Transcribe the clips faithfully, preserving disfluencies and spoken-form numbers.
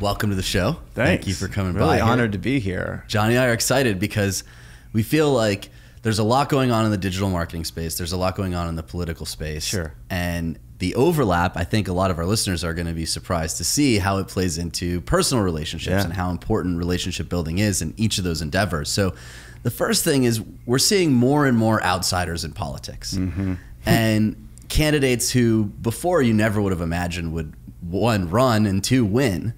welcome to the show. Thanks. Thank you for coming really by. Really honored here. to be here. Johnny and I are excited because we feel like there's a lot going on in the digital marketing space. There's a lot going on in the political space. Sure. And the overlap, I think a lot of our listeners are going to be surprised to see how it plays into personal relationships yeah. and how important relationship building is in each of those endeavors. So the first thing is we're seeing more and more outsiders in politics. Mm-hmm. And candidates who before you never would have imagined would, one, run, and two, win.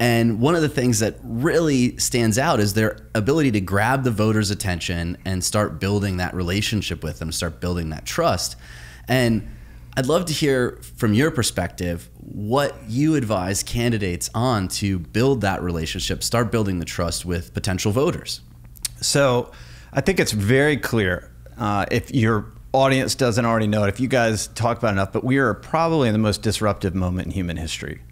And one of the things that really stands out is their ability to grab the voters' attention and start building that relationship with them, start building that trust. And I'd love to hear from your perspective what you advise candidates on to build that relationship, start building the trust with potential voters. So I think it's very clear uh, if you're audience doesn't already know it, if you guys talk about it enough, but we are probably in the most disruptive moment in human history.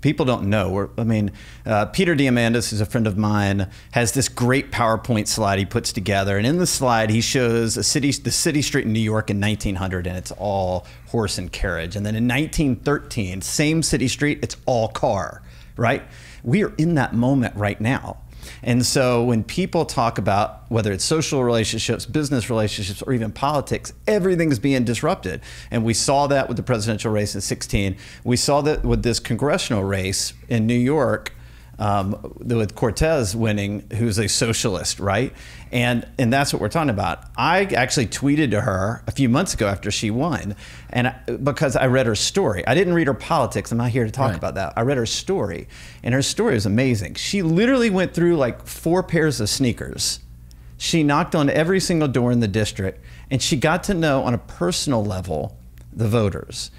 People don't know. We're, I mean, uh, Peter Diamandis is a friend of mine, has this great PowerPoint slide he puts together. And in the slide, he shows a city, the city street in New York in nineteen hundred, and it's all horse and carriage. And then in nineteen thirteen, same city street, it's all car, right? We are in that moment right now. And so when people talk about whether it's social relationships, business relationships, or even politics, everything's being disrupted. And we saw that with the presidential race in sixteen. We saw that with this congressional race in New York, um, with Cortez winning, who's a socialist, right? And, and that's what we're talking about. I actually tweeted to her a few months ago after she won, and I, because I read her story. I didn't read her politics. I'm not here to talk right. about that. I read her story, and her story was amazing. She literally went through like four pairs of sneakers. She knocked on every single door in the district, and she got to know on a personal level the voters.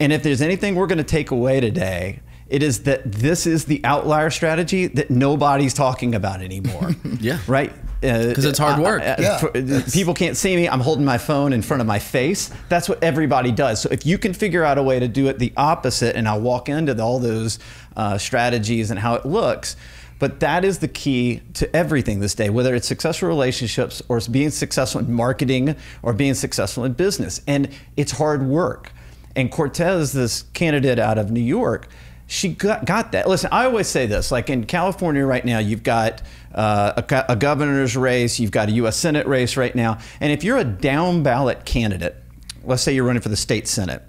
And if there's anything we're going to take away today, it is that this is the outlier strategy that nobody's talking about anymore. Yeah. Right? Because uh, it's hard work. I, I, yeah. for, people can't see me. I'm holding my phone in front of my face. That's what everybody does. So if you can figure out a way to do it the opposite, and I'll walk into the, all those uh, strategies and how it looks, but that is the key to everything this day, whether it's successful relationships or being successful in marketing or being successful in business. And it's hard work. And Cortez, this candidate out of New York, she got, got that. Listen, I always say this, like in California right now, you've got uh, a, a governor's race, you've got a U S Senate race right now. And if you're a down ballot candidate, let's say you're running for the state Senate,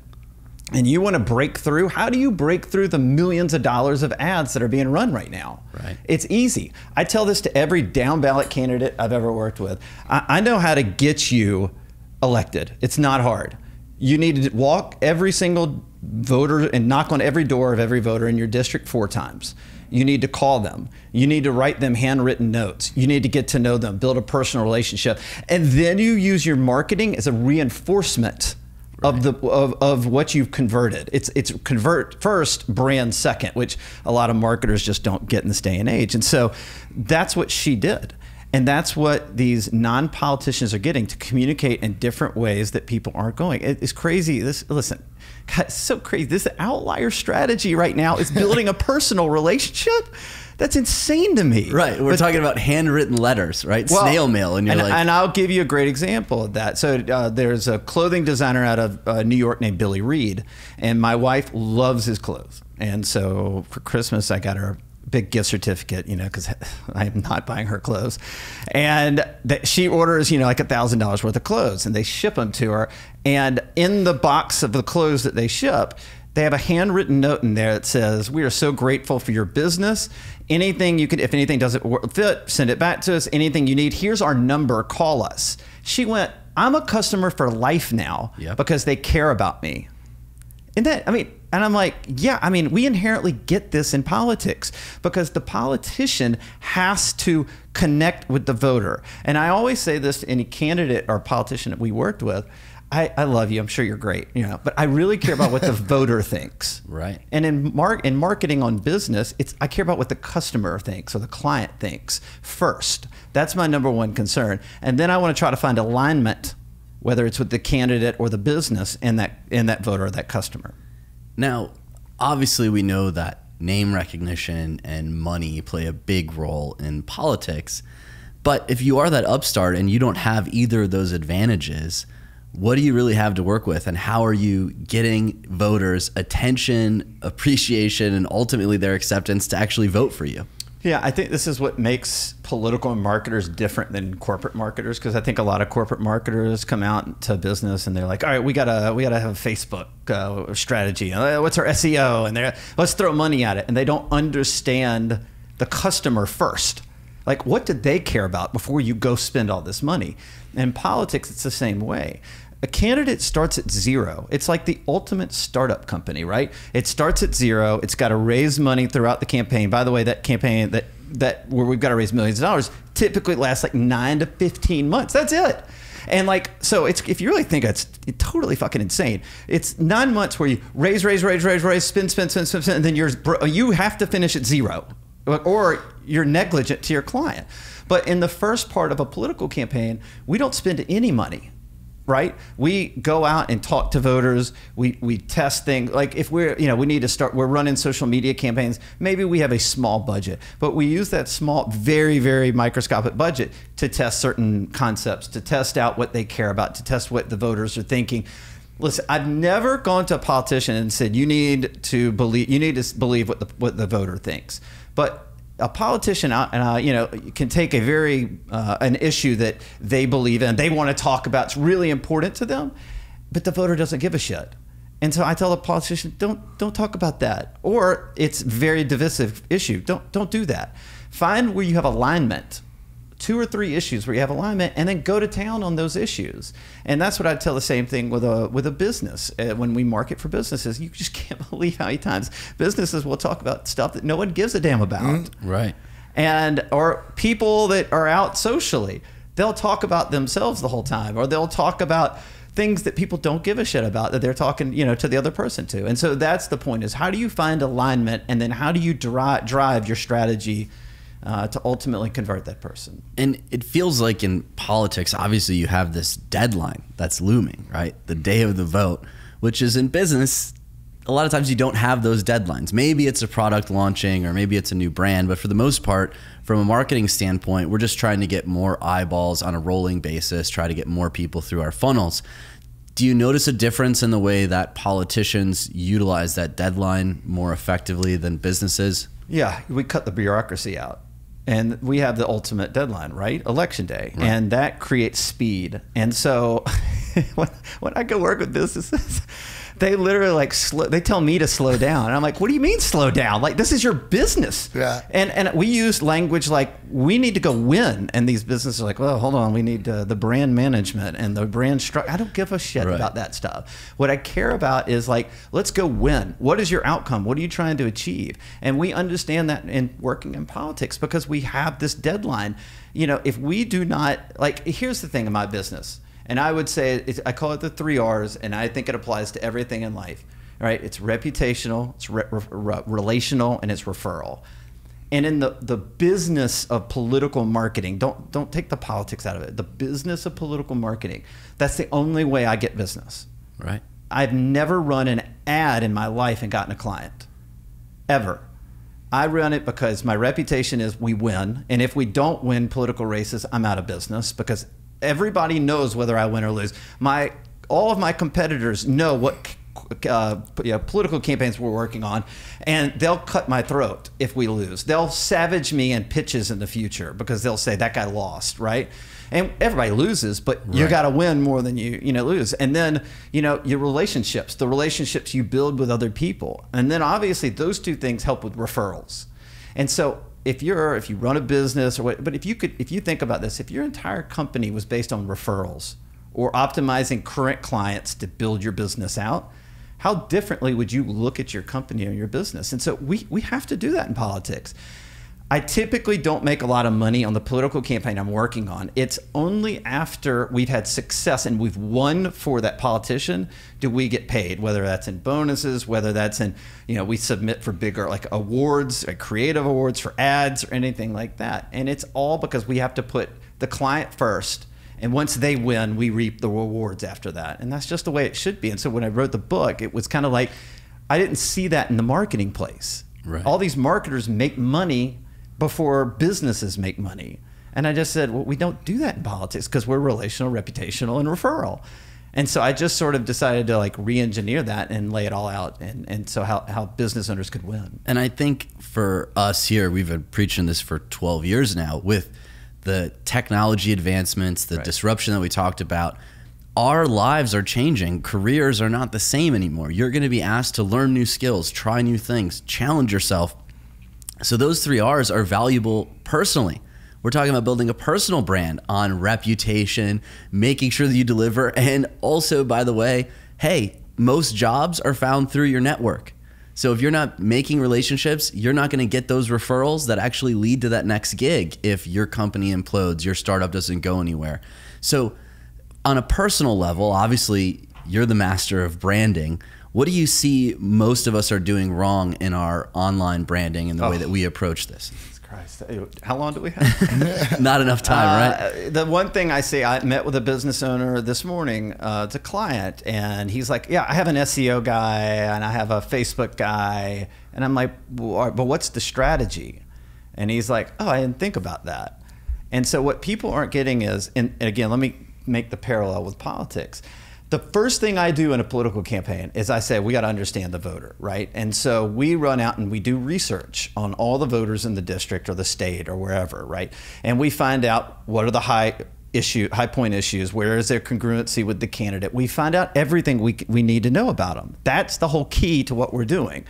and you want to break through, how do you break through the millions of dollars of ads that are being run right now? Right. It's easy. I tell this to every down ballot candidate I've ever worked with. I, I know how to get you elected. It's not hard. You need to walk every single voter and knock on every door of every voter in your district four times. You need to call them. You need to write them handwritten notes. You need to get to know them, build a personal relationship. And then you use your marketing as a reinforcement right. of, the, of, of what you've converted. It's, it's convert first, brand second, which a lot of marketers just don't get in this day and age. And so that's what she did. And that's what these non-politicians are getting to communicate in different ways that people aren't going. It's crazy. This, listen, God, it's so crazy. This outlier strategy right now is building a personal relationship. That's insane to me. Right. We're but, talking about handwritten letters, right? Well, snail mail. And, you're and, like, and I'll give you a great example of that. So uh, there's a clothing designer out of uh, New York named Billy Reed, and my wife loves his clothes. And so for Christmas, I got her big gift certificate, you know, because I am not buying her clothes. And that she orders, you know, like a thousand dollars worth of clothes, and they ship them to her. And in the box of the clothes that they ship, they have a handwritten note in there that says, "We are so grateful for your business. Anything you could, if anything doesn't fit, send it back to us. Anything you need, here's our number, call us." She went, "I'm a customer for life now yep. because they care about me." And that, I mean, and I'm like, yeah, I mean, we inherently get this in politics because the politician has to connect with the voter. And I always say this to any candidate or politician that we worked with, I, I love you, I'm sure you're great, you know, but I really care about what the voter thinks. Right. And in, mar in marketing on business, it's I care about what the customer thinks or the client thinks first. That's my number one concern. And then I want to try to find alignment, whether it's with the candidate or the business and that, and that voter or that customer. Now, obviously we know that name recognition and money play a big role in politics, but if you are that upstart and you don't have either of those advantages, what do you really have to work with, and how are you getting voters' attention, appreciation, and ultimately their acceptance to actually vote for you? Yeah, I think this is what makes political marketers different than corporate marketers, because I think a lot of corporate marketers come out to business and they're like, all right, we gotta we gotta have a Facebook uh, strategy. Uh, what's our S E O? And they're, let's throw money at it. And they don't understand the customer first. Like, what do they care about before you go spend all this money? In politics, it's the same way. A candidate starts at zero. It's like the ultimate startup company, right? It starts at zero. It's got to raise money throughout the campaign. By the way, that campaign that that where we've got to raise millions of dollars typically lasts like nine to fifteen months. That's it. And like, so it's, if you really think that's totally fucking insane, it's nine months where you raise, raise, raise, raise, raise, spend, spend, spend, spend, spend, and then you're, you have to finish at zero, or you're negligent to your client. But in the first part of a political campaign, we don't spend any money, right? We go out and talk to voters. We, we test things. Like if we're, you know, we need to start, we're running social media campaigns. Maybe we have a small budget, but we use that small, very, very microscopic budget to test certain concepts, to test out what they care about, to test what the voters are thinking. Listen, I've never gone to a politician and said, you need to believe, you need to believe what the, what the voter thinks. But a politician, uh, you know, can take a very uh, an issue that they believe in, they want to talk about, it's really important to them, but the voter doesn't give a shit. And so I tell a politician, don't don't talk about that, or it's very divisive issue. Don't don't do that. Find where you have alignment, two or three issues where you have alignment, and then go to town on those issues. And that's what I tell the same thing with a with a business. Uh, when we market for businesses, you just can't believe how many times businesses will talk about stuff that no one gives a damn about. Mm, right. And or people that are out socially, they'll talk about themselves the whole time, or they'll talk about things that people don't give a shit about that they're talking, you know, to the other person to. And so that's the point, is how do you find alignment, and then how do you dri drive your strategy Uh, to ultimately convert that person. And it feels like in politics, obviously you have this deadline that's looming, right? The day of the vote, which is in business, a lot of times you don't have those deadlines. Maybe it's a product launching, or maybe it's a new brand, but for the most part, from a marketing standpoint, we're just trying to get more eyeballs on a rolling basis, try to get more people through our funnels. Do you notice a difference in the way that politicians utilize that deadline more effectively than businesses? Yeah, we cut the bureaucracy out. And we have the ultimate deadline, right? Election day. Right. And that creates speed. And so when, when I go work with businesses, they literally like, slow, they tell me to slow down. And I'm like, what do you mean slow down? Like, this is your business. Yeah. And, and we use language like, we need to go win. And these businesses are like, well, hold on, we need uh, the brand management and the brand structure. I don't give a shit right. about that stuff. What I care about is like, let's go win. What is your outcome? What are you trying to achieve? And we understand that in working in politics, because we have this deadline. You know, if we do not, like, here's the thing in my business. And I would say, it's, I call it the three R's, and I think it applies to everything in life, right? It's reputational, it's re re relational, and it's referral. And in the, the business of political marketing, don't, don't take the politics out of it, the business of political marketing, that's the only way I get business. Right. I've never run an ad in my life and gotten a client, ever. I run it because my reputation is we win, and if we don't win political races, I'm out of business, because everybody knows whether I win or lose. My, all of my competitors know what uh, you know, political campaigns we're working on, and they'll cut my throat if we lose. They'll savage me in pitches in the future because they'll say that guy lost, right? And everybody loses, but right. you got to win more than you you know lose. And then you know your relationships, the relationships you build with other people, and then obviously those two things help with referrals. And so, if you're, if you run a business or what, but if you could, if you think about this, if your entire company was based on referrals or optimizing current clients to build your business out, how differently would you look at your company or your business? And so we, we have to do that in politics. I typically don't make a lot of money on the political campaign I'm working on. It's only after we've had success and we've won for that politician do we get paid, whether that's in bonuses, whether that's in, you know, we submit for bigger like awards, like creative awards for ads or anything like that. And it's all because we have to put the client first. And once they win, we reap the rewards after that. And that's just the way it should be. And so when I wrote the book, it was kind of like, I didn't see that in the marketing place. Right. All these marketers make money before businesses make money. And I just said, well, we don't do that in politics because we're relational, reputational, and referral. And so I just sort of decided to like re-engineer that and lay it all out, and, and so how, how business owners could win. And I think for us here, we've been preaching this for twelve years now, with the technology advancements, the right. disruption that we talked about, our lives are changing. Careers are not the same anymore. You're gonna be asked to learn new skills, try new things, challenge yourself. So those three R's are valuable personally. We're talking about building a personal brand on reputation, making sure that you deliver. And also, by the way, hey, most jobs are found through your network. So if you're not making relationships, you're not gonna get those referrals that actually lead to that next gig if your company implodes, your startup doesn't go anywhere. So on a personal level, obviously you're the master of branding. What do you see most of us are doing wrong in our online branding and the oh. way that we approach this? Christ, how long do we have? Not enough time, uh, right? The one thing I say, I met with a business owner this morning, uh, it's a client, and he's like, yeah, I have an S E O guy and I have a Facebook guy. And I'm like, well, but what's the strategy? And he's like, oh, I didn't think about that. And so what people aren't getting is, and again, let me make the parallel with politics. The first thing I do in a political campaign is I say, we got to understand the voter, right? And so we run out and we do research on all the voters in the district or the state or wherever, right? And we find out what are the high issue, high point issues, where is their congruency with the candidate? We find out everything we, we need to know about them. That's the whole key to what we're doing.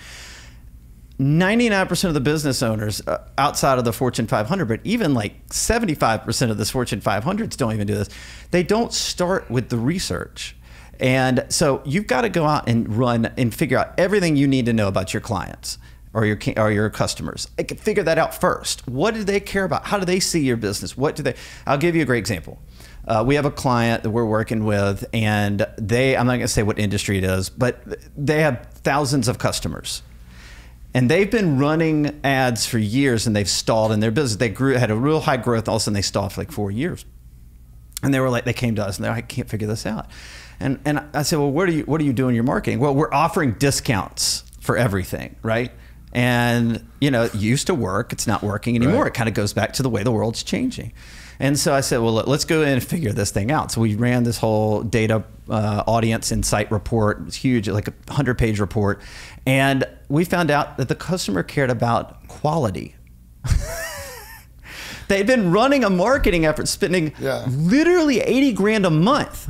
ninety-nine percent of the business owners outside of the Fortune five hundred, but even like seventy-five percent of the Fortune five hundreds don't even do this. They don't start with the research. And so you've got to go out and run and figure out everything you need to know about your clients or your or your customers. I can figure that out first. What do they care about? How do they see your business? What do they? I'll give you a great example. Uh, we have a client that we're working with, and they, I'm not going to say what industry it is, but they have thousands of customers. And they've been running ads for years, and they've stalled in their business. They grew, had a real high growth, all of a sudden they stalled for like four years. And they were like, they came to us and they're like, I can't figure this out. And, and I said, well, where do you, what do you do in your marketing? Well, we're offering discounts for everything, right? And, you know, it used to work, it's not working anymore. Right. It kind of goes back to the way the world's changing. And so I said, well, let's go in and figure this thing out. So we ran this whole data uh, audience insight report. It was huge, like a hundred page report. And we found out that the customer cared about quality. They'd been running a marketing effort, spending yeah. literally eighty grand a month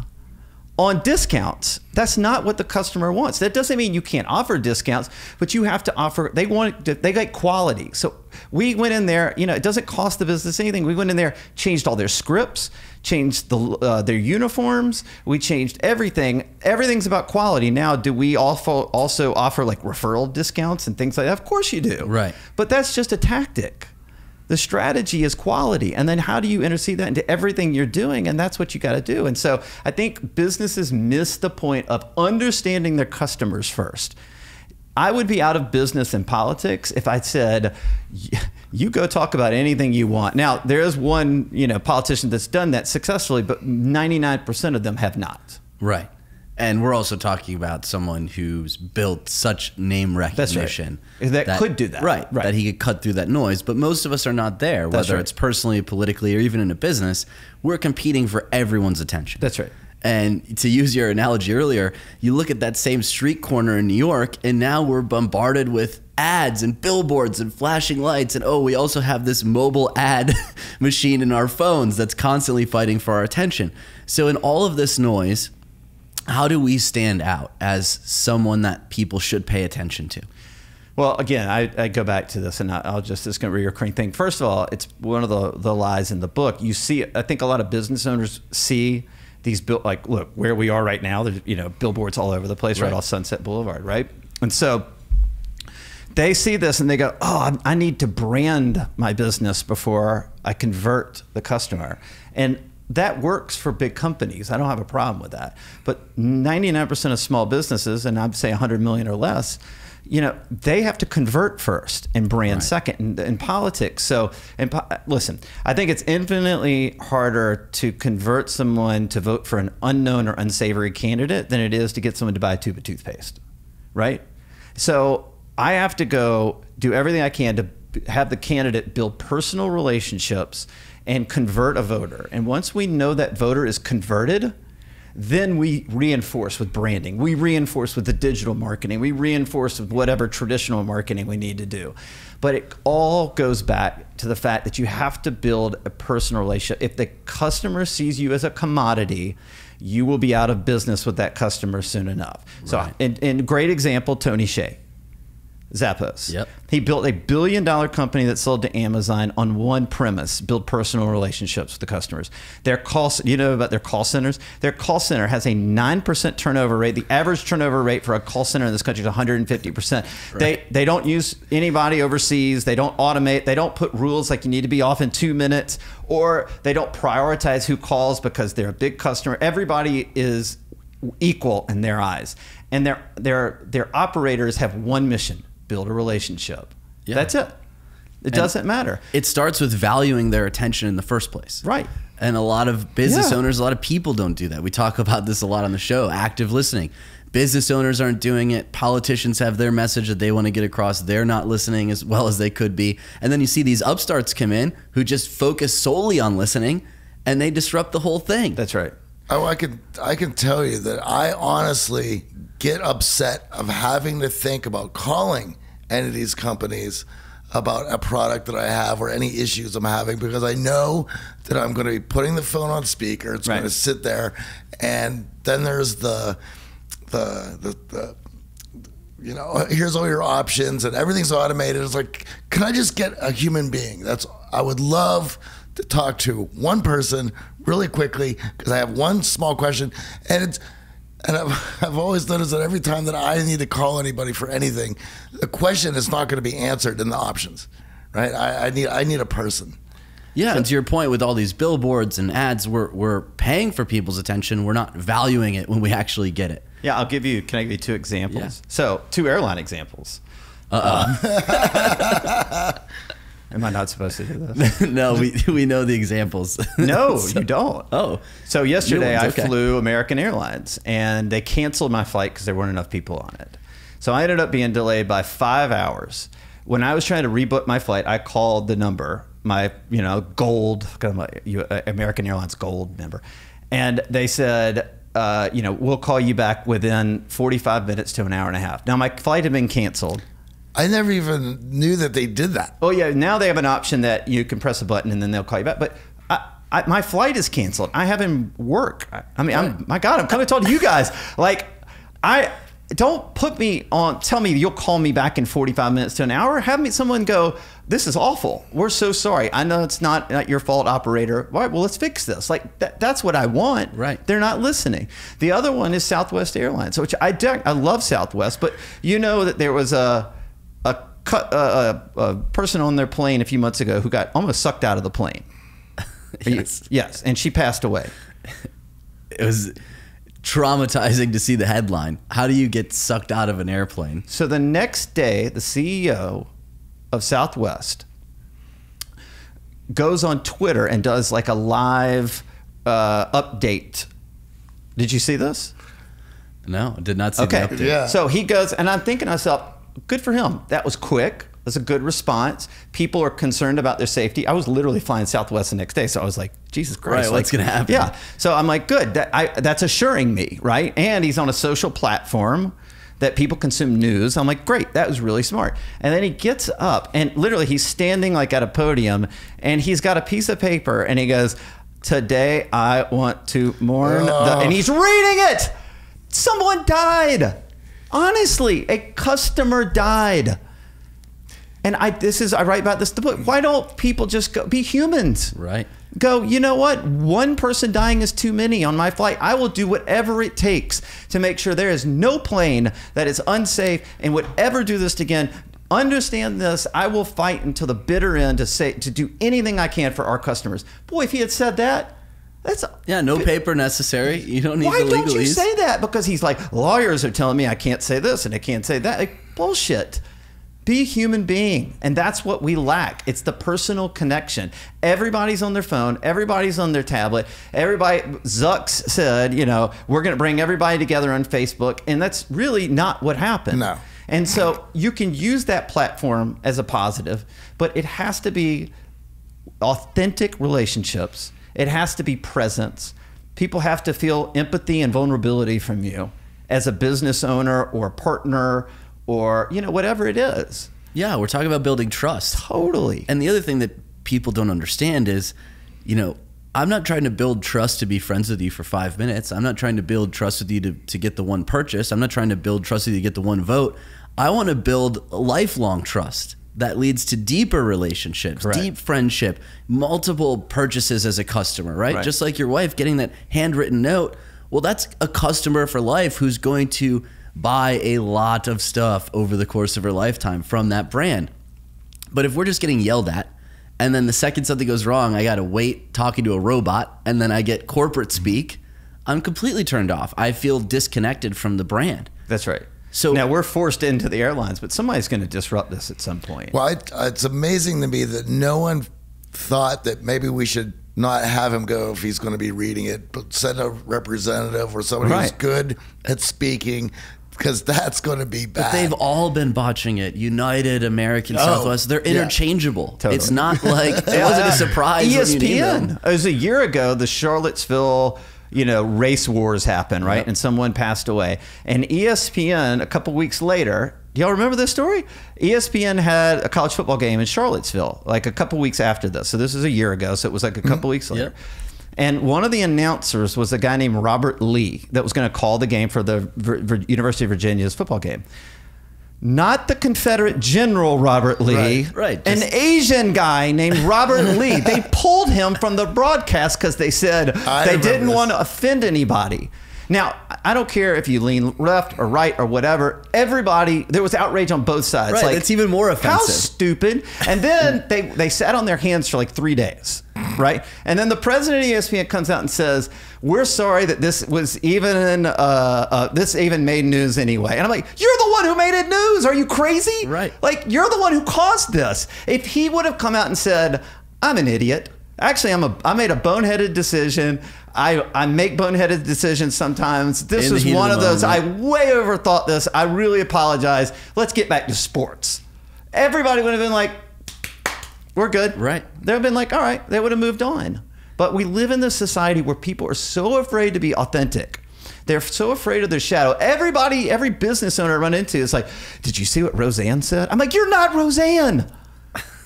on discounts. That's not what the customer wants. That doesn't mean you can't offer discounts, but you have to offer, they want, they like quality. So we went in there, you know, it doesn't cost the business anything. We went in there, changed all their scripts, changed the, uh, their uniforms. We changed everything. Everything's about quality. Now, do we also, also offer like referral discounts and things like that? Of course you do. Right. But that's just a tactic. The strategy is quality, and then how do you intercede that into everything you're doing? And that's what you got to do. And so I think businesses miss the point of understanding their customers first. I would be out of business in politics if I said, you go talk about anything you want. Now, there is one, you know, politician that's done that successfully, but ninety-nine percent of them have not. Right. And we're also talking about someone who's built such name recognition. That's right. that, that could do that. Right, right. That he could cut through that noise. But most of us are not there, whether right. it's personally, politically, or even in a business. We're competing for everyone's attention. That's right. And to use your analogy earlier, you look at that same street corner in New York, and now we're bombarded with ads and billboards and flashing lights. And oh, we also have this mobile ad machine in our phones that's constantly fighting for our attention. So in all of this noise, how do we stand out as someone that people should pay attention to? Well, again, I, I go back to this, and I'll just, it's going to be a recurring thing. First of all, it's one of the, the lies in the book. You see, I think a lot of business owners see these, like, look, where we are right now, there's, you know, billboards all over the place, right, right off Sunset Boulevard, right? And so they see this and they go, oh, I need to brand my business before I convert the customer. And that works for big companies. I don't have a problem with that. But ninety-nine percent of small businesses, and I'd say a hundred million or less, you know, they have to convert first and brand right. second in, in politics. So, and listen, I think it's infinitely harder to convert someone to vote for an unknown or unsavory candidate than it is to get someone to buy a tube of toothpaste, right? So I have to go do everything I can to have the candidate build personal relationships and convert a voter. And once we know that voter is converted, Then we reinforce with branding. We reinforce with the digital marketing. We reinforce with whatever traditional marketing we need to do. But it all goes back to the fact that you have to build a personal relationship. If the customer sees you as a commodity, you will be out of business with that customer soon enough. Right. So, and, and great example, Tony Hsieh, Zappos. Yep. He built a billion dollar company that sold to Amazon on one premise: build personal relationships with the customers. Their call, you know about their call centers? Their call center has a nine percent turnover rate. The average turnover rate for a call center in this country is one hundred fifty percent. Right. They, they don't use anybody overseas. They don't automate. They don't put rules like you need to be off in two minutes, or they don't prioritize who calls because they're a big customer. Everybody is equal in their eyes. And their, their, their operators have one mission: build a relationship. Yeah. That's it. It and doesn't matter. It starts with valuing their attention in the first place. Right. And a lot of business yeah. owners, a lot of people don't do that. We talk about this a lot on the show, active listening. Business owners aren't doing it. Politicians have their message that they want to get across. They're not listening as well as they could be. And then you see these upstarts come in who just focus solely on listening, and they disrupt the whole thing. That's right. Oh, I can, I can tell you that I honestly get upset of having to think about calling any of these companies about a product that I have or any issues I'm having, because I know that I'm going to be putting the phone on speaker. It's right. going to sit there, and then there's the, the, the, the, you know, here's all your options, and everything's automated. It's like, can I just get a human being? That's, I would love to talk to one person really quickly, because I have one small question. And it's, and I've, I've always noticed that every time that I need to call anybody for anything, the question is not going to be answered in the options, right? I, I need I need a person. Yeah, so, and to your point, with all these billboards and ads, we're we're paying for people's attention. We're not valuing it when we actually get it. Yeah, I'll give you. Can I give you two examples? Yeah. So two airline examples. Uh oh. Uh, Am I not supposed to do this? No, we, we know the examples. No, so, you don't. Oh. So yesterday ones, okay. I flew American Airlines, and they canceled my flight because there weren't enough people on it. So I ended up being delayed by five hours. When I was trying to rebook my flight, I called the number, my you know gold, American Airlines gold member. And they said, uh, you know, we'll call you back within forty-five minutes to an hour and a half. Now, my flight had been canceled. I never even knew that they did that. Oh yeah, now they have an option that you can press a button and then they'll call you back. But I, I, my flight is canceled. I haven't work. I, I mean, I'm, my God, I'm coming to talk to you guys. Like, I don't put me on, tell me you'll call me back in forty-five minutes to an hour. Have me someone go, this is awful. We're so sorry. I know it's not, not your fault, operator. All right, well, let's fix this. Like, that, that's what I want. Right. They're not listening. The other one is Southwest Airlines, which I, I love Southwest, but you know that there was a, A, a, a person on their plane a few months ago who got almost sucked out of the plane. Yes. You, yes, and she passed away. It was traumatizing to see the headline. How do you get sucked out of an airplane? So the next day, the C E O of Southwest goes on Twitter and does like a live uh, update. Did you see this? No, I did not see okay. the update. Yeah. So he goes, and I'm thinking to myself, good for him. That was quick. That's a good response. People are concerned about their safety. I was literally flying Southwest the next day, so I was like, Jesus Christ, right, like, what's gonna happen? Yeah. So I'm like, good. That, I, that's assuring me, right? And he's on a social platform that people consume news. I'm like, great. That was really smart. And then he gets up, and literally he's standing like at a podium, and he's got a piece of paper, and he goes, "Today I want to mourn," oh. the, and he's reading it. Someone died. Honestly, a customer died, and I. This is I write about this in the book. Why don't people just go be humans? Right. Go. You know what? One person dying is too many on my flight. I will do whatever it takes to make sure there is no plane that is unsafe, and would ever do this again. Understand this. I will fight until the bitter end to say to do anything I can for our customers. Boy, if he had said that. That's, yeah, no paper necessary. You don't need the legalese. Why don't you say that? Because he's like, lawyers are telling me I can't say this and I can't say that. Like, bullshit. Be a human being. And that's what we lack. It's the personal connection. Everybody's on their phone. Everybody's on their tablet. Everybody, Zucks said, you know, we're going to bring everybody together on Facebook. And that's really not what happened. No. And so you can use that platform as a positive, but it has to be authentic relationships. It has to be presence. people have to feel empathy and vulnerability from you as a business owner or a partner or, you know, whatever it is. Yeah, we're talking about building trust. Totally. And the other thing that people don't understand is, you know, I'm not trying to build trust to be friends with you for five minutes. I'm not trying to build trust with you to, to get the one purchase. I'm not trying to build trust with you to get the one vote. I want to build lifelong trust that leads to deeper relationships, correct, deep friendship, multiple purchases as a customer, right? right? Just like your wife getting that handwritten note. Well, that's a customer for life who's going to buy a lot of stuff over the course of her lifetime from that brand. But if we're just getting yelled at, and then the second something goes wrong, I gotta wait talking to a robot, and then I get corporate speak, I'm completely turned off. I feel disconnected from the brand. That's right. So now we're forced into the airlines, but somebody's gonna disrupt this at some point. Well, it, it's amazing to me that no one thought that maybe we should not have him go if he's gonna be reading it, but send a representative or somebody right. who's good at speaking, because that's going to be bad. But they've all been botching it. United, American, oh, Southwest, they're interchangeable. Yeah, totally. It's not like, it wasn't a surprise. E S P N, it was a year ago, the Charlottesville, you know, race wars happened, right? Yep. And someone passed away. And E S P N, a couple weeks later, do y'all remember this story? E S P N had a college football game in Charlottesville, like a couple weeks after this. So this is a year ago, so it was like a couple mm-hmm. weeks later. Yep. And one of the announcers was a guy named Robert Lee that was going to call the game for the v University of Virginia's football game. Not the Confederate General Robert Lee, right, right, an Asian guy named Robert Lee. They pulled him from the broadcast because they said I they didn't this. want to offend anybody. Now, I don't care if you lean left or right or whatever. Everybody, there was outrage on both sides. Right, like, it's even more offensive. How stupid. And then they, they sat on their hands for like three days, right? And then the president of E S P N comes out and says, we're sorry that this was even, uh, uh, this even made news anyway. And I'm like, you're the one who made it news. Are you crazy? Right. Like, you're the one who caused this. If he would have come out and said, I'm an idiot. Actually, I'm a, I made a boneheaded decision. I, I make boneheaded decisions sometimes. This is one of those. I way overthought this. I really apologize. Let's get back to sports. Everybody would have been like, we're good. Right. They would have been like, all right. They would have moved on. But we live in this society where people are so afraid to be authentic. They're so afraid of their shadow. Everybody, every business owner I run into is like, did you see what Roseanne said? I'm like, you're not Roseanne.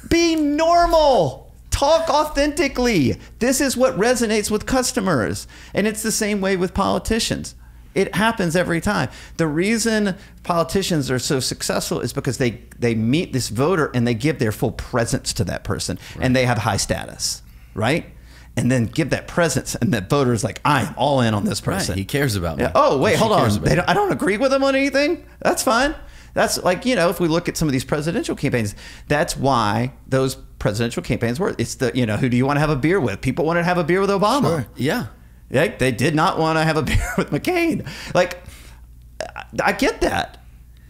Be normal. Talk authentically. This is what resonates with customers. And it's the same way with politicians. It happens every time. The reason politicians are so successful is because they, they meet this voter and they give their full presence to that person. Right. And they have high status, right? And then give that presence, and that voter is like, I am all in on this person. Right. He cares about me. Yeah. Oh, wait, hold on. They don't, I don't agree with him on anything. That's fine. That's like, you know, if we look at some of these presidential campaigns, that's why those presidential campaigns were. It's the, you know, who do you want to have a beer with? People wanted to have a beer with Obama. Sure. Yeah. Like, they did not want to have a beer with McCain. Like, I get that.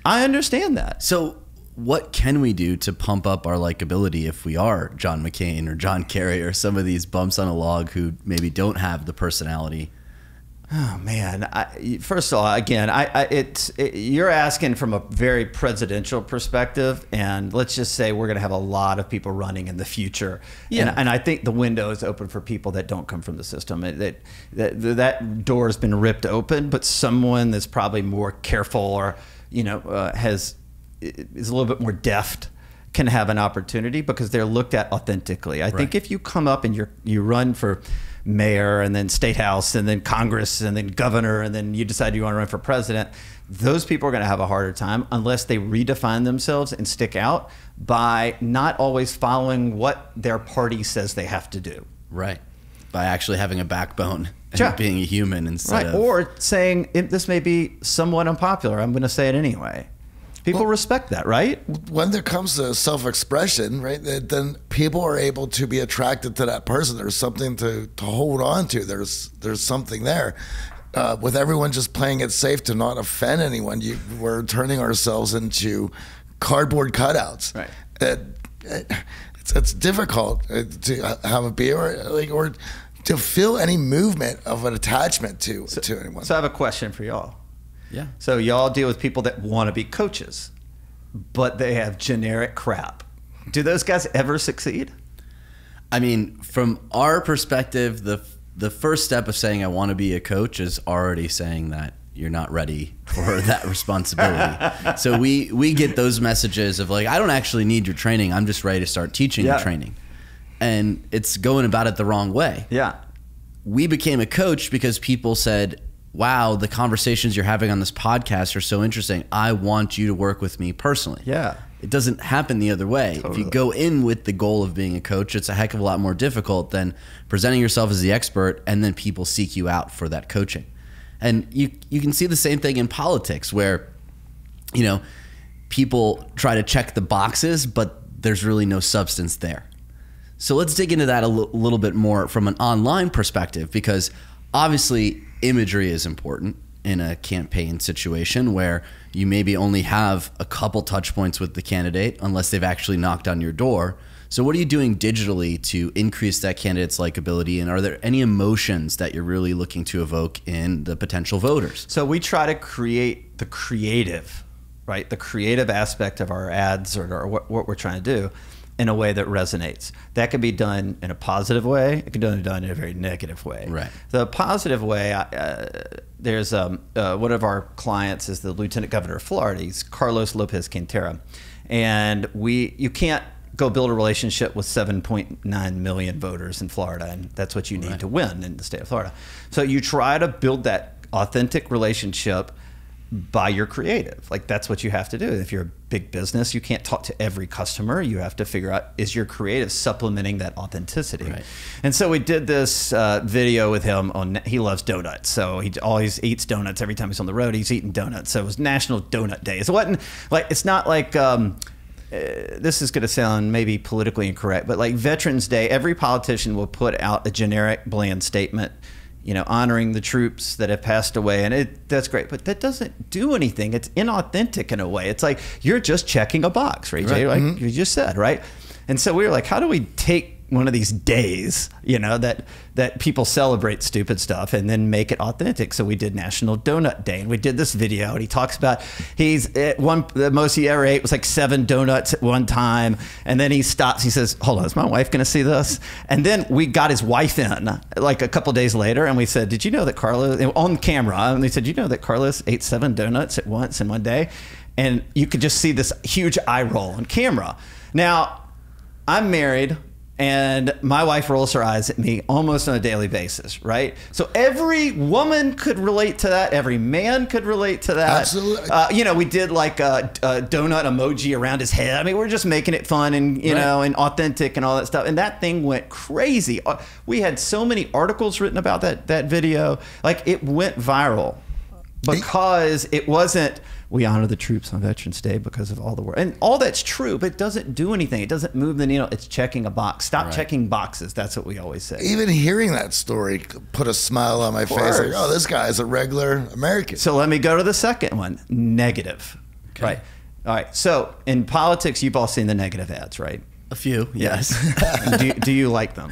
I understand that. So what can we do to pump up our likability if we are John McCain or John Kerry or some of these bumps on a log who maybe don't have the personality? Oh man! I, first of all, again, I, I it's it, you're asking from a very presidential perspective, and let's just say we're going to have a lot of people running in the future. Yeah. And, and I think the window is open for people that don't come from the system. It, it, that that door has been ripped open, but someone that's probably more careful or, you know, uh, has is a little bit more deft can have an opportunity because they're looked at authentically. I right. think if you come up and you're you run for mayor and then state house and then Congress and then governor and then you decide you want to run for president, those people are going to have a harder time unless they redefine themselves and stick out by not always following what their party says they have to do. Right. By actually having a backbone and yeah. being a human instead right. of... Or saying, this may be somewhat unpopular, I'm going to say it anyway. People well, respect that, right? When there comes to self-expression, right, then people are able to be attracted to that person. There's something to, to hold on to. There's there's something there. Uh, with everyone just playing it safe to not offend anyone, you, we're turning ourselves into cardboard cutouts. Right. It, it, it's, it's difficult to have a beer or, like, or to feel any movement of an attachment to, so, to anyone. So I have a question for y'all. Yeah. So y'all deal with people that want to be coaches, but they have generic crap. Do those guys ever succeed? I mean, from our perspective, the the first step of saying I want to be a coach is already saying that you're not ready for that responsibility. So we we get those messages of like, I don't actually need your training. I'm just ready to start teaching yeah. the training. And it's going about it the wrong way. Yeah. We became a coach because people said, wow, the conversations you're having on this podcast are so interesting. I want you to work with me personally. Yeah. It doesn't happen the other way. Totally. If you go in with the goal of being a coach, it's a heck of a lot more difficult than presenting yourself as the expert and then people seek you out for that coaching. And you you can see the same thing in politics where, you know, people try to check the boxes, but there's really no substance there. So let's dig into that a little bit more from an online perspective, because obviously imagery is important in a campaign situation where you maybe only have a couple touch points with the candidate unless they've actually knocked on your door. So what are you doing digitally to increase that candidate's likability? And are there any emotions that you're really looking to evoke in the potential voters? So we try to create the creative, right? The creative aspect of our ads or, or what, what we're trying to do in a way that resonates. That can be done in a positive way. It can be done in a very negative way. Right. The positive way, uh, there's um, uh, one of our clients is the Lieutenant Governor of Florida. He's Carlos Lopez Cantera. And we, you can't go build a relationship with seven point nine million voters in Florida, and that's what you need right. to win in the state of Florida. So you try to build that authentic relationship by your creative. Like, that's what you have to do. If you're a big business, you can't talk to every customer. You have to figure out, is your creative supplementing that authenticity? Right. And so we did this uh, video with him on, he loves donuts. So he always eats donuts. Every time he's on the road, he's eating donuts. So it was National Donut Day. So it wasn't like, it's not like, um, Uh, this is going to sound maybe politically incorrect, but like Veterans Day, every politician will put out a generic bland statement, you know, honoring the troops that have passed away. And it, that's great, but that doesn't do anything. It's inauthentic in a way. It's like, you're just checking a box, Ray J, right? Like mm-hmm. you just said, right? And so we were like, how do we take one of these days, you know, that that people celebrate stupid stuff and then make it authentic? So we did National Donut Day, and we did this video, and he talks about he's at one, the most he ever ate was like seven donuts at one time. And then he stops, he says, hold on, is my wife gonna see this? And then we got his wife in like a couple days later, and we said, did you know that Carlos, on camera, and they said, you know that Carlos ate seven donuts at once in one day? And you could just see this huge eye roll on camera. Now, I'm married, and my wife rolls her eyes at me almost on a daily basis, right? So every woman could relate to that. Every man could relate to that. Absolutely. Uh, you know, we did like a, a donut emoji around his head. I mean, we're just making it fun and, you right. know, and authentic and all that stuff. And that thing went crazy. We had so many articles written about that, that video. Like, it went viral because it wasn't, we honor the troops on Veterans Day because of all the work. And all that's true, but it doesn't do anything. It doesn't move the needle. It's checking a box. Stop right. checking boxes. That's what we always say. Even hearing that story put a smile on my face. Like, oh, this guy is a regular American. So let me go to the second one, negative. Okay. Right. All right. So in politics, you've all seen the negative ads, right? A few, yes. yes. do, do you like them?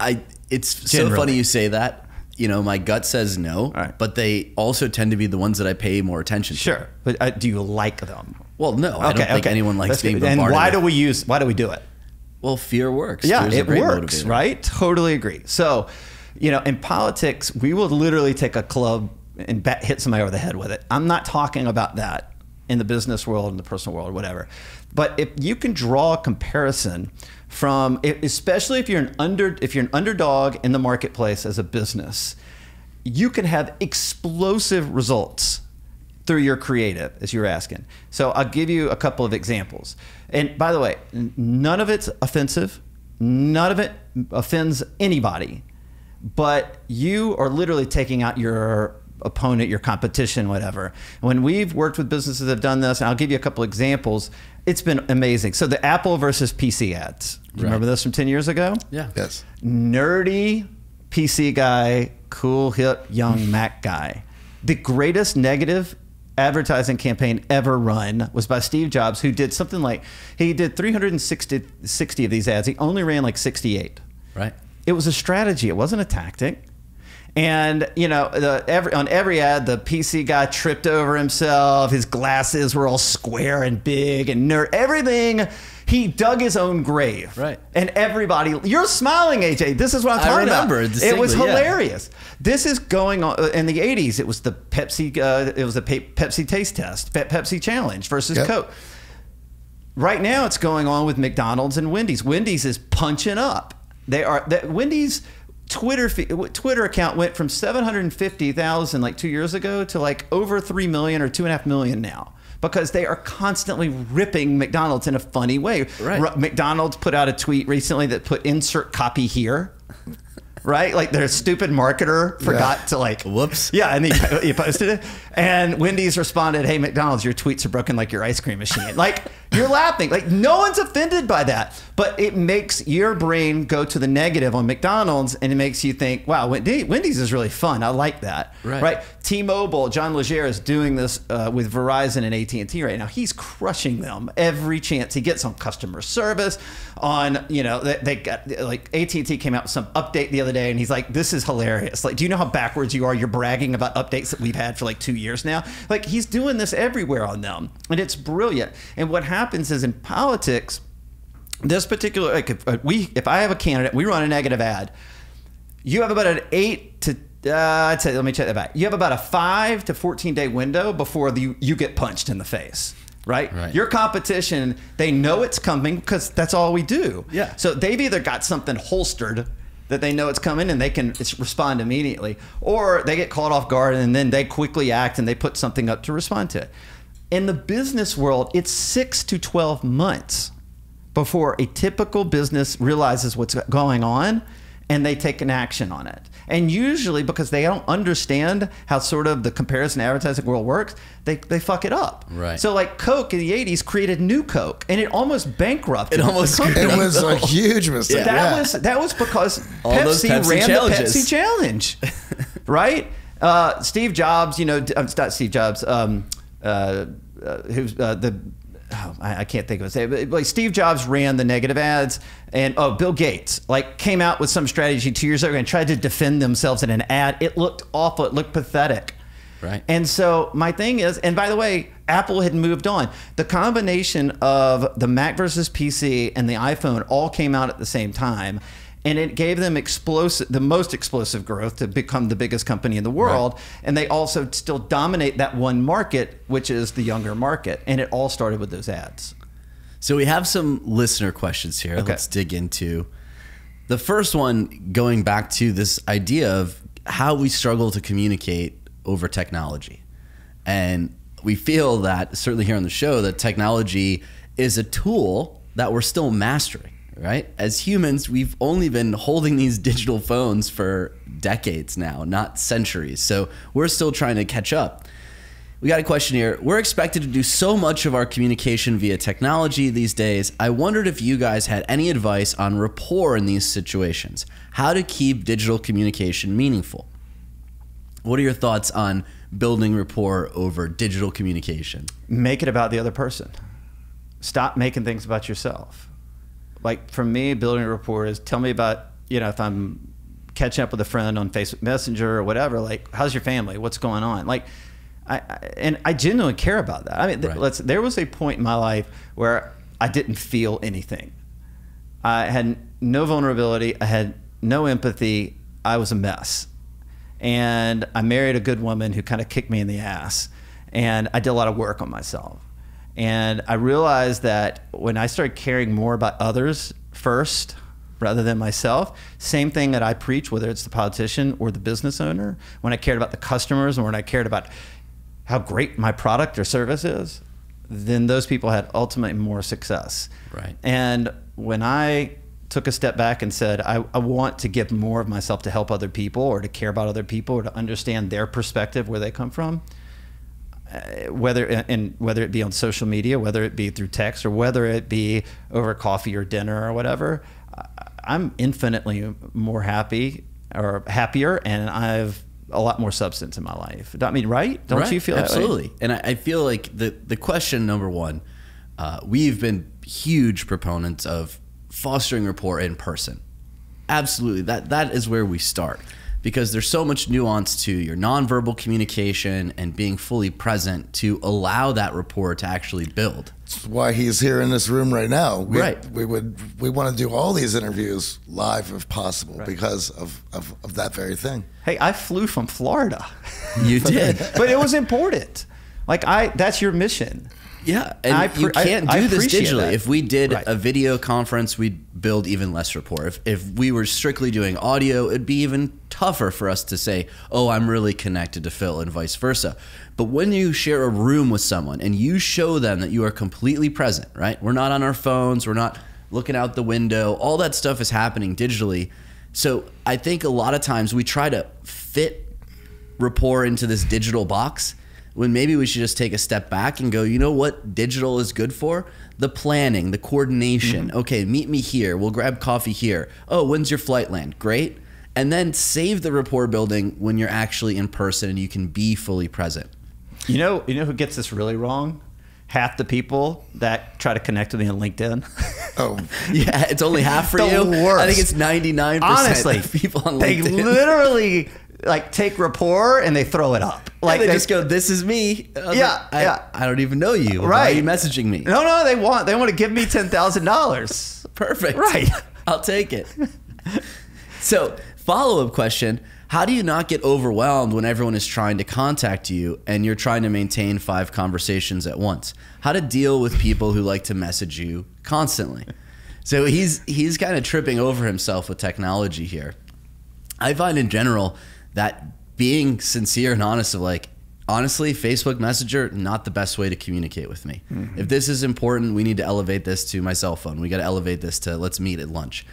I. It's Generally. so funny you say that. You know, my gut says no, right. but they also tend to be the ones that I pay more attention to. Sure, but uh, do you like them? Well, no, I okay, don't think okay. anyone likes That's being bombarded. And why do we use? Why do we do it? Well, fear works. Yeah, There's it works, motivator. right? Totally agree. So, you know, in politics, we will literally take a club and bat, hit somebody over the head with it. I'm not talking about that in the business world, in the personal world, whatever. But if you can draw a comparison from, especially if you're an under if you're an underdog in the marketplace as a business, you can have explosive results through your creative, as you're asking. So I'll give you a couple of examples. And by the way, none of it's offensive, none of it offends anybody, but you are literally taking out your opponent, your competition, whatever. When we've worked with businesses that have done this, and I'll give you a couple examples, it's been amazing. So the Apple versus P C ads. Do you right. remember those from ten years ago? Yeah. Yes. Nerdy P C guy, cool, hip, young Mac guy. The greatest negative advertising campaign ever run was by Steve Jobs, who did something like, he did three hundred sixty of these ads. He only ran like sixty-eight. Right. It was a strategy. It wasn't a tactic. And, you know, the, every, on every ad, the P C guy tripped over himself. His glasses were all square and big and nerd. Everything. He dug his own grave. Right. And everybody, you're smiling, A J. This is what I'm talking I remember about. It was hilarious. Yeah. This is going on in the eighties. It was the Pepsi. Uh, it was the Pe Pepsi taste test, Pe Pepsi challenge versus yep. Coke. Right now, it's going on with McDonald's and Wendy's. Wendy's is punching up. They are that Wendy's. Twitter Twitter account went from seven hundred fifty thousand like two years ago to like over three million or two and a half million now, because they are constantly ripping McDonald's in a funny way. Right. R McDonald's put out a tweet recently that put insert copy here, right? Like their stupid marketer forgot yeah. to like, whoops. Yeah, and he, he posted it. And Wendy's responded, hey, McDonald's, your tweets are broken like your ice cream machine. Like you're laughing, like no one's offended by that. But it makes your brain go to the negative on McDonald's, and it makes you think, wow, Wendy's is really fun. I like that, right? right? T-Mobile, John Legere is doing this uh, with Verizon and A T and T right now. He's crushing them every chance he gets on customer service, on, you know, they, they got, like A T and T came out with some update the other day, and he's like, this is hilarious. Like, do you know how backwards you are? You're bragging about updates that we've had for like two years now. Like he's doing this everywhere on them, and it's brilliant. And what happens happens is in politics, this particular, like if we, if I have a candidate, we run a negative ad, you have about an eight to, uh, I'd say, let me check that back. You have about a five to fourteen day window before the, you get punched in the face, right? right? Your competition, they know it's coming because that's all we do. Yeah. So they've either got something holstered that they know it's coming and they can respond immediately, or they get caught off guard and then they quickly act and they put something up to respond to it. In the business world, it's six to twelve months before a typical business realizes what's going on and they take an action on it. And usually because they don't understand how sort of the comparison advertising world works, they, they fuck it up. Right. So like Coke in the eighties created New Coke, and it almost bankrupted. It almost the company. It was a huge mistake. Yeah. That, yeah. Was, that was because all Pepsi, Pepsi ran challenges. the Pepsi Challenge, right? Uh, Steve Jobs, you know, it's not Steve Jobs, um, Uh, uh, who's uh, the? Oh, I, I can't think of his name. But like Steve Jobs ran the negative ads, and oh, Bill Gates like came out with some strategy two years ago and tried to defend themselves in an ad. It looked awful. It looked pathetic. Right. And so my thing is, and by the way, Apple had moved on. The combination of the Mac versus P C and the iPhone all came out at the same time, and it gave them explosive, the most explosive growth to become the biggest company in the world. Right. And they also still dominate that one market, which is the younger market. And it all started with those ads. So we have some listener questions here. Okay. Let's dig into the first one, going back to this idea of how we struggle to communicate over technology. And we feel that, certainly here on the show, that technology is a tool that we're still mastering. Right? As humans, we've only been holding these digital phones for decades now, not centuries. So we're still trying to catch up. We got a question here. We're expected to do so much of our communication via technology these days. I wondered if you guys had any advice on rapport in these situations, how to keep digital communication meaningful. What are your thoughts on building rapport over digital communication? Make it about the other person. Stop making things about yourself. Like for me, building a rapport is tell me about, you know, if I'm catching up with a friend on Facebook Messenger or whatever, like, how's your family? What's going on? Like, I, I and I genuinely care about that. I mean, th right. let's, there was a point in my life where I didn't feel anything. I had no vulnerability. I had no empathy. I was a mess. And I married a good woman who kind of kicked me in the ass. And I did a lot of work on myself. And I realized that when I started caring more about others first rather than myself, same thing that I preach, whether it's the politician or the business owner, when I cared about the customers and when I cared about how great my product or service is, then those people had ultimately more success. Right. And when I took a step back and said, I, I want to give more of myself to help other people or to care about other people or to understand their perspective, where they come from, whether and whether it be on social media, whether it be through text, or whether it be over coffee or dinner or whatever, I'm infinitely more happy or happier, and I've a lot more substance in my life. I mean, right? Don't right. you feel absolutely? That way? And I feel like the the question number one, uh, we've been huge proponents of fostering rapport in person. Absolutely, that that is where we start. because there's so much nuance to your nonverbal communication and being fully present to allow that rapport to actually build. That's why he's here in this room right now. We, right. We would, we want to do all these interviews live if possible, right, because of, of, of that very thing. Hey, I flew from Florida. You did. But it was important. Like I, that's your mission. Yeah, and I you can't I, do I this digitally. That. If we did right. a video conference, we'd build even less rapport. If, if we were strictly doing audio, it'd be even tougher for us to say, oh, I'm really connected to Phil and vice versa. But when you share a room with someone and you show them that you are completely present, right? We're not on our phones. We're not looking out the window. All that stuff is happening digitally. So I think a lot of times we try to fit rapport into this digital box, when maybe we should just take a step back and go, you know what digital is good for? The planning, the coordination. Mm-hmm. Okay, meet me here. We'll grab coffee here. Oh, when's your flight land? Great. And then save the rapport building when you're actually in person and you can be fully present. You know, you know who gets this really wrong? Half the people that try to connect with me on LinkedIn. Oh, yeah, it's only half for the you. Worst. I think it's ninety-nine percent honestly, of people on LinkedIn. They literally like take rapport and they throw it up. Like yeah, they, they just go, "This is me." I'm yeah, like, I, yeah. I don't even know you. Right? Why are you messaging me? No, no. They want they want to give me ten thousand dollars. Perfect. Right. I'll take it. So, follow up question: how do you not get overwhelmed when everyone is trying to contact you and you're trying to maintain five conversations at once? How to deal with people who like to message you constantly? So he's he's kind of tripping over himself with technology here. I find in general that being sincere and honest of like, honestly, Facebook Messenger, not the best way to communicate with me. Mm-hmm. If this is important, we need to elevate this to my cell phone. We got to elevate this to let's meet at lunch.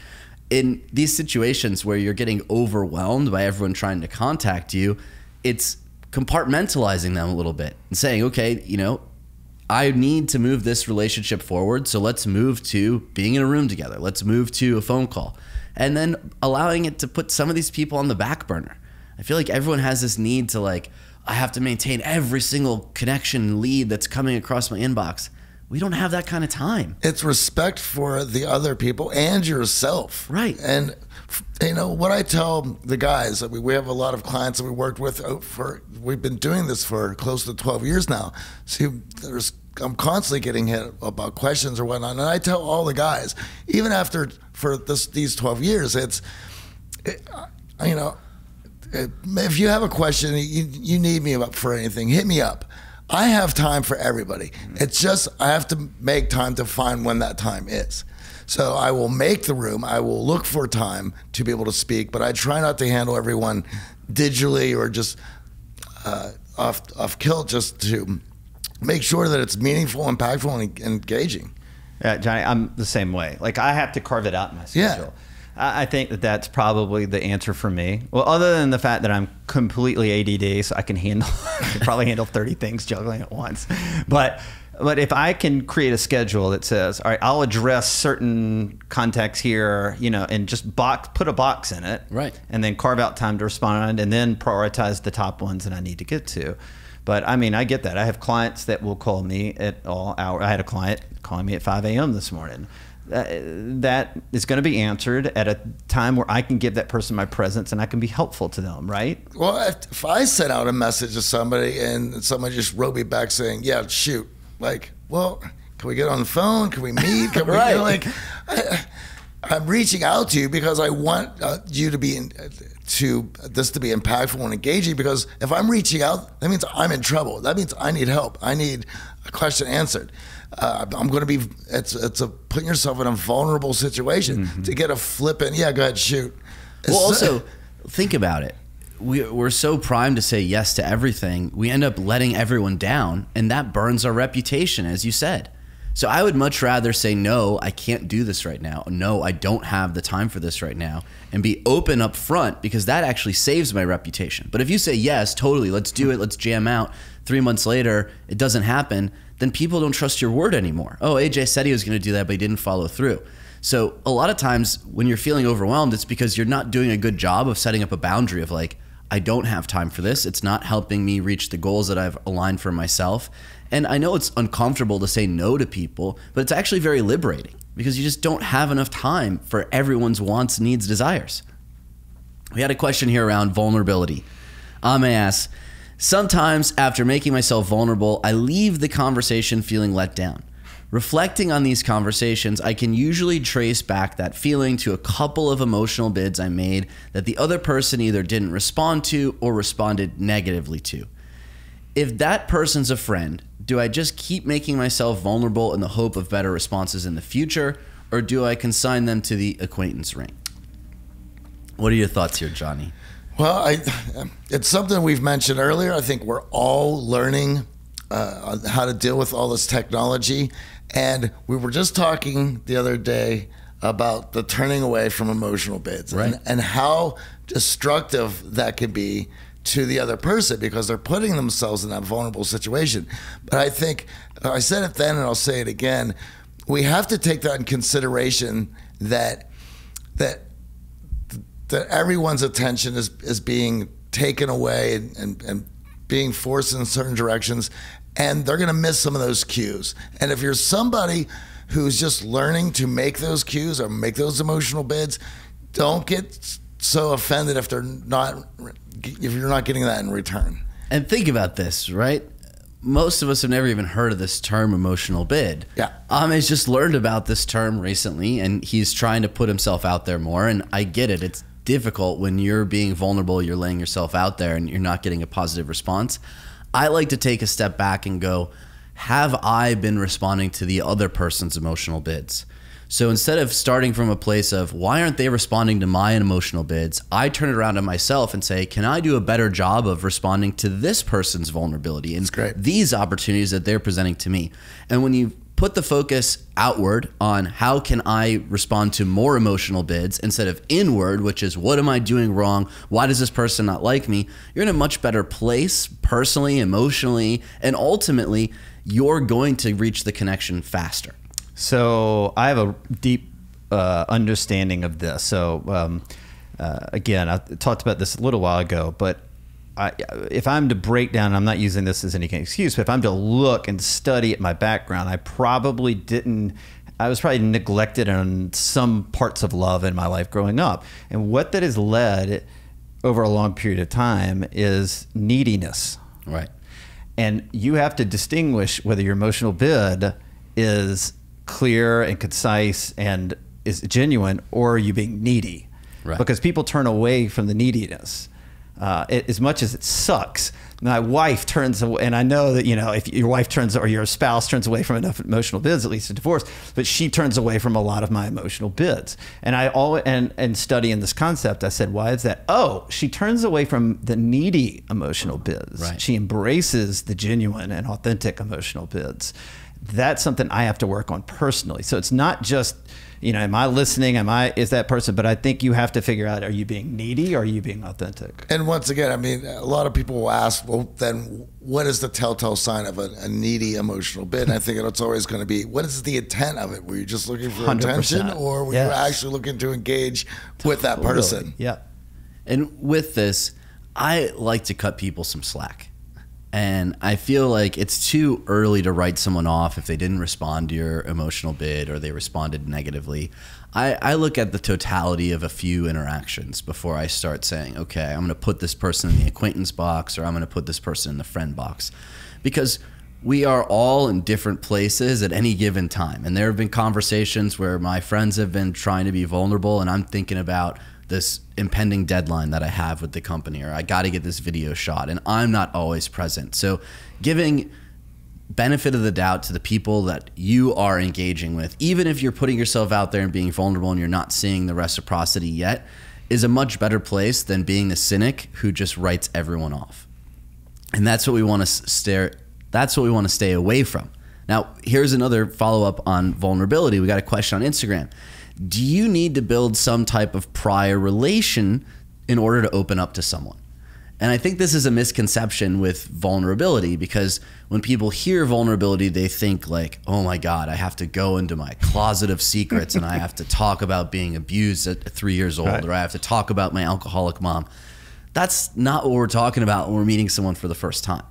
In these situations where you're getting overwhelmed by everyone trying to contact you, it's compartmentalizing them a little bit and saying, okay, you know, I need to move this relationship forward. So let's move to being in a room together. Let's move to a phone call, and then allowing it to put some of these people on the back burner. I feel like everyone has this need to like, I have to maintain every single connection lead that's coming across my inbox. We don't have that kind of time. It's respect for the other people and yourself. Right. And you know, what I tell the guys, I mean, we have a lot of clients that we worked with for, we've been doing this for close to twelve years now. So there's, I'm constantly getting hit about questions or whatnot. And I tell all the guys, even after, for this, these twelve years, it's, it, you know, if you have a question, you, you need me up for anything, hit me up. I have time for everybody. It's just I have to make time to find when that time is. So I will make the room. I will look for time to be able to speak, but I try not to handle everyone digitally or just uh, off, off kilt, just to make sure that it's meaningful, impactful, and engaging. Yeah, Johnny, I'm the same way. Like I have to carve it out in my schedule. Yeah. I think that that's probably the answer for me. Well, other than the fact that I'm completely A D D, so I can handle I can probably handle thirty things juggling at once. But but if I can create a schedule that says, all right, I'll address certain contacts here, you know, and just box put a box in it, right, and then carve out time to respond, and then prioritize the top ones that I need to get to. But I mean, I get that. I have clients that will call me at all hours. I had a client calling me at five A M this morning. Uh, that is going to be answered at a time where I can give that person my presence and I can be helpful to them, right? Well, if, if I sent out a message to somebody and somebody just wrote me back saying, yeah, shoot, like, well, can we get on the phone? Can we meet? Can right. we, you know, like, I, I'm reaching out to you because I want uh, you to be, in, to this to be impactful and engaging, because if I'm reaching out, that means I'm in trouble. That means I need help. I need a question answered. Uh, I'm going to be, it's, it's a putting yourself in a vulnerable situation mm-hmm. to get a flippant, yeah, go ahead, shoot. Well, also, think about it. We, we're so primed to say yes to everything. We end up letting everyone down, and that burns our reputation, as you said. So I would much rather say, no, I can't do this right now. No, I don't have the time for this right now, and be open up front, because that actually saves my reputation. But if you say yes, totally, let's do it, let's jam out. Three months later, it doesn't happen, then people don't trust your word anymore. Oh, A J said he was going to do that, but he didn't follow through. So a lot of times when you're feeling overwhelmed, it's because you're not doing a good job of setting up a boundary of like, I don't have time for this. It's not helping me reach the goals that I've aligned for myself. And I know it's uncomfortable to say no to people, but it's actually very liberating because you just don't have enough time for everyone's wants, needs, desires. We had a question here around vulnerability. Ame asks, sometimes after making myself vulnerable, I leave the conversation feeling let down. Reflecting on these conversations, I can usually trace back that feeling to a couple of emotional bids I made that the other person either didn't respond to or responded negatively to. If that person's a friend, do I just keep making myself vulnerable in the hope of better responses in the future, or do I consign them to the acquaintance ring? What are your thoughts here, Johnny? Well, I, it's something we've mentioned earlier. I think we're all learning uh, how to deal with all this technology. And we were just talking the other day about the turning away from emotional bids, right, and, and how destructive that can be to the other person because they're putting themselves in that vulnerable situation. But I think, I said it then and I'll say it again, we have to take that in consideration that, that that everyone's attention is, is being taken away and, and, and being forced in certain directions, and they're gonna miss some of those cues. And if you're somebody who's just learning to make those cues or make those emotional bids, don't get so offended if they're not, if you're not getting that in return. And think about this, right? Most of us have never even heard of this term emotional bid. Yeah. Ame's just learned about this term recently, and he's trying to put himself out there more, and I get it, it's difficult when you're being vulnerable, you're laying yourself out there and you're not getting a positive response. I like to take a step back and go, have I been responding to the other person's emotional bids? So instead of starting from a place of why aren't they responding to my emotional bids, I turn it around to myself and say, can I do a better job of responding to this person's vulnerability and these opportunities that they're presenting to me? And when you put the focus outward on how can I respond to more emotional bids instead of inward, which is what am I doing wrong? Why does this person not like me? You're in a much better place personally, emotionally, and ultimately you're going to reach the connection faster. So I have a deep uh, understanding of this. So um, uh, again, I talked about this a little while ago, but I, if I'm to break down, I'm not using this as any kind of excuse, but if I'm to look and study at my background, I probably didn't, I was probably neglected on some parts of love in my life growing up. And what that has led over a long period of time is neediness. Right. And you have to distinguish whether your emotional bid is clear and concise and is genuine, or are you being needy? Right. Because people turn away from the neediness. Uh, it, as much as it sucks, my wife turns away, and I know that, you know, if your wife turns or your spouse turns away from enough emotional bids, at least a divorce, but she turns away from a lot of my emotional bids. And I all and and studying this concept, I said, why is that? Oh, she turns away from the needy emotional bids. Right. She embraces the genuine and authentic emotional bids. That's something I have to work on personally. So it's not just, you know, am I listening? Am I, is that person? But I think you have to figure out, are you being needy or are you being authentic? And once again, I mean, a lot of people will ask, well, then what is the telltale sign of a, a needy emotional bid? And I think it's always going to be, what is the intent of it? Were you just looking for one hundred percent attention, or were yes. you actually looking to engage with that person? Totally. Yeah. And with this, I like to cut people some slack. And I feel like it's too early to write someone off if they didn't respond to your emotional bid or they responded negatively. I, I look at the totality of a few interactions before I start saying, okay, I'm going to put this person in the acquaintance box, or I'm going to put this person in the friend box. Because we are all in different places at any given time. And there have been conversations where my friends have been trying to be vulnerable and I'm thinking about this impending deadline that I have with the company, or I got to get this video shot, and I'm not always present. So giving benefit of the doubt to the people that you are engaging with, even if you're putting yourself out there and being vulnerable and you're not seeing the reciprocity yet, is a much better place than being the cynic who just writes everyone off. And that's what we want to stare, that's what we want to stay away from. Now, here's another follow-up on vulnerability. We got a question on Instagram. Do you need to build some type of prior relation in order to open up to someone? And I think this is a misconception with vulnerability, because when people hear vulnerability, they think like, oh my God, I have to go into my closet of secrets and I have to talk about being abused at three years old, right, or I have to talk about my alcoholic mom. That's not what we're talking about when we're meeting someone for the first time.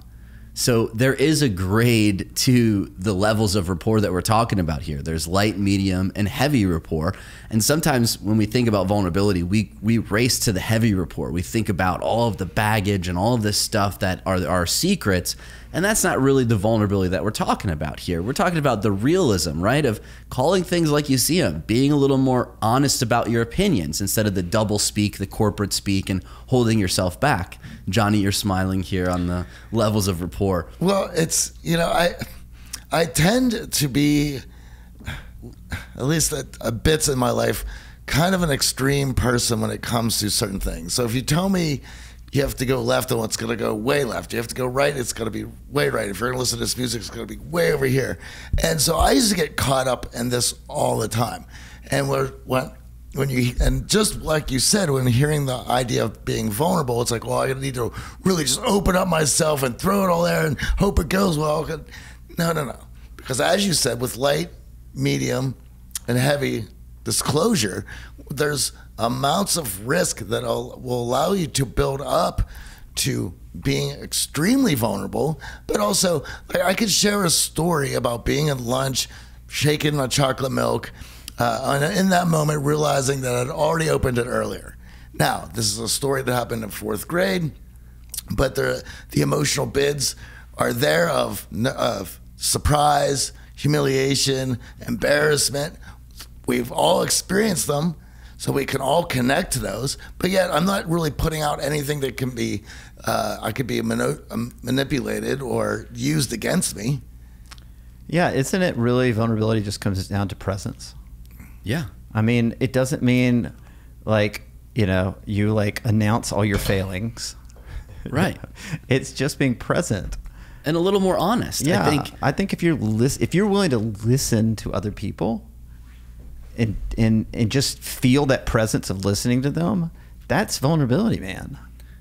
So there is a grade to the levels of rapport that we're talking about here. There's light, medium, and heavy rapport. And sometimes when we think about vulnerability, we, we race to the heavy rapport. We think about all of the baggage and all of this stuff that are our secrets. And that's not really the vulnerability that we're talking about here. We're talking about the realism, right? Of calling things like you see them, being a little more honest about your opinions instead of the double speak, the corporate speak, and holding yourself back. Johnny, you're smiling here on the levels of rapport. Well, it's, you know, I, I tend to be, at least at, at bits in my life, kind of an extreme person when it comes to certain things. So if you tell me, you have to go left and it's going to go way left. You have to go right, it's going to be way right. If you're going to listen to this music, it's going to be way over here. And so I used to get caught up in this all the time. And when, when you, and just like you said, when hearing the idea of being vulnerable, it's like, well, I need to really just open up myself and throw it all there and hope it goes well. No, no, no. Because as you said, with light, medium, and heavy disclosure, there's amounts of risk that will allow you to build up to being extremely vulnerable. But also, I could share a story about being at lunch, shaking my chocolate milk, uh, and in that moment realizing that I'd already opened it earlier. Now, this is a story that happened in fourth grade, but the, the emotional bids are there of, of surprise, humiliation, embarrassment. We've all experienced them. So we can all connect to those, but yet I'm not really putting out anything that can be, uh, I could be manipulated or used against me. Yeah, isn't it really vulnerability just comes down to presence? Yeah. I mean, it doesn't mean like, you know, you like announce all your failings. Right. It's just being present. And a little more honest, yeah, I think. I think if you're, lis if you're willing to listen to other people, And, and and just feel that presence of listening to them, that's vulnerability, man.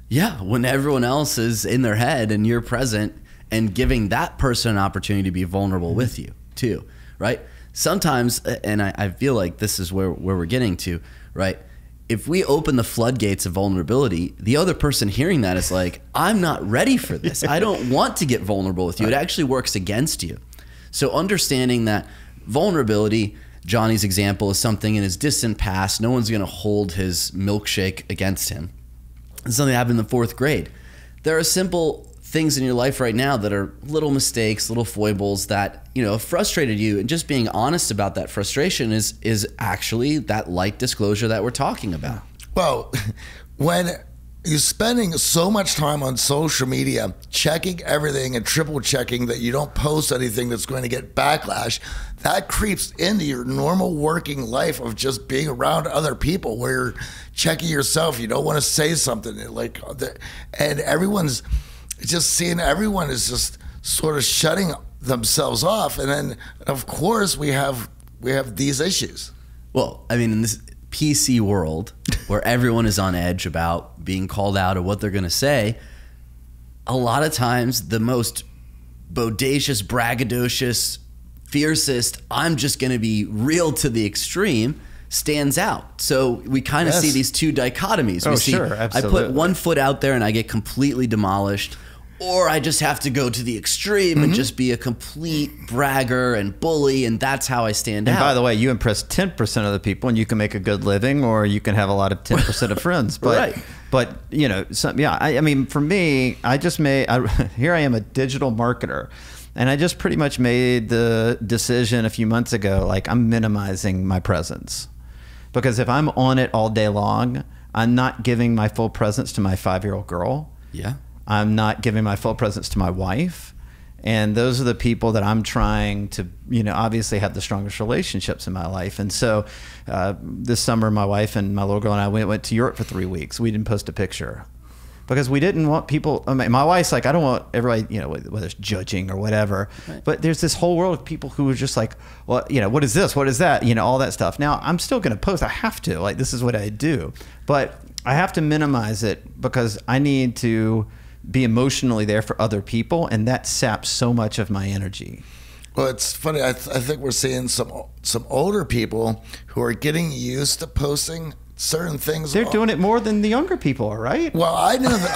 Yeah, when everyone else is in their head and you're present and giving that person an opportunity to be vulnerable with you too, right? Sometimes, and I, I feel like this is where, where we're getting to, right? If we open the floodgates of vulnerability, the other person hearing that is like, I'm not ready for this. I don't want to get vulnerable with you. It actually works against you. So understanding that vulnerability, Johnny's example, is something in his distant past. No one's going to hold his milkshake against him. It's something that happened in the fourth grade. There are simple things in your life right now that are little mistakes, little foibles that, you know, frustrated you, and just being honest about that frustration is is actually that light disclosure that we're talking about. Well, when you're spending so much time on social media, checking everything and triple checking that you don't post anything that's going to get backlash, that creeps into your normal working life of just being around other people where you're checking yourself. You don't want to say something like, and everyone's just seeing, everyone is just sort of shutting themselves off. And then of course we have, we have these issues. Well, I mean, in this P C world where everyone is on edge about being called out or what they're going to say, a lot of times the most bodacious, braggadocious, fiercest, I'm just going to be real to the extreme stands out. So we kind of yes. see these two dichotomies. Oh, we see, sure, absolutely. I put one foot out there and I get completely demolished, or I just have to go to the extreme mm-hmm. and just be a complete bragger and bully, and that's how I stand and out. And by the way, you impress ten percent of the people and you can make a good living, or you can have a lot of ten percent of friends. But, right. but you know, some, yeah, I, I mean, for me, I just made, I, here I am a digital marketer, and I just pretty much made the decision a few months ago, like I'm minimizing my presence. Because if I'm on it all day long, I'm not giving my full presence to my five-year-old girl. Yeah. I'm not giving my full presence to my wife. And those are the people that I'm trying to, you know, obviously have the strongest relationships in my life. And so uh, this summer, my wife and my little girl and I went, went to Europe for three weeks. We didn't post a picture because we didn't want people. I mean, my wife's like, I don't want everybody, you know, whether it's judging or whatever. Right. But there's this whole world of people who are just like, well, you know, what is this? What is that? You know, all that stuff. Now, I'm still going to post. I have to. Like, this is what I do. But I have to minimize it because I need to be emotionally there for other people, and that saps so much of my energy. Well, it's funny. I, th I think we're seeing some some older people who are getting used to posting certain things. They're doing it more than the younger people are, right? Well, I know that